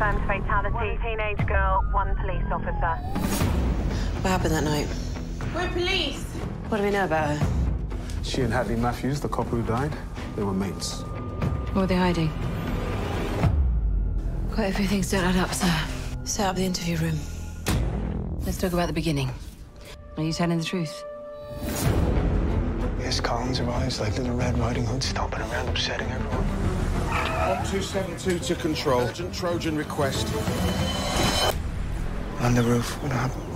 confirmed fatality. One teenage girl, one police officer. What happened that night? We're police. What do we know about her? She and Hadley Matthews, the cop who died, they were mates. What were they hiding? Quite a few things don't add up, sir. Set up the interview room. Let's talk about the beginning. Are you telling the truth? Yes, Collins arrives like Little Red Riding Hood, stomping around, upsetting everyone. 1272 to control. Urgent Trojan request. On the roof. What happened?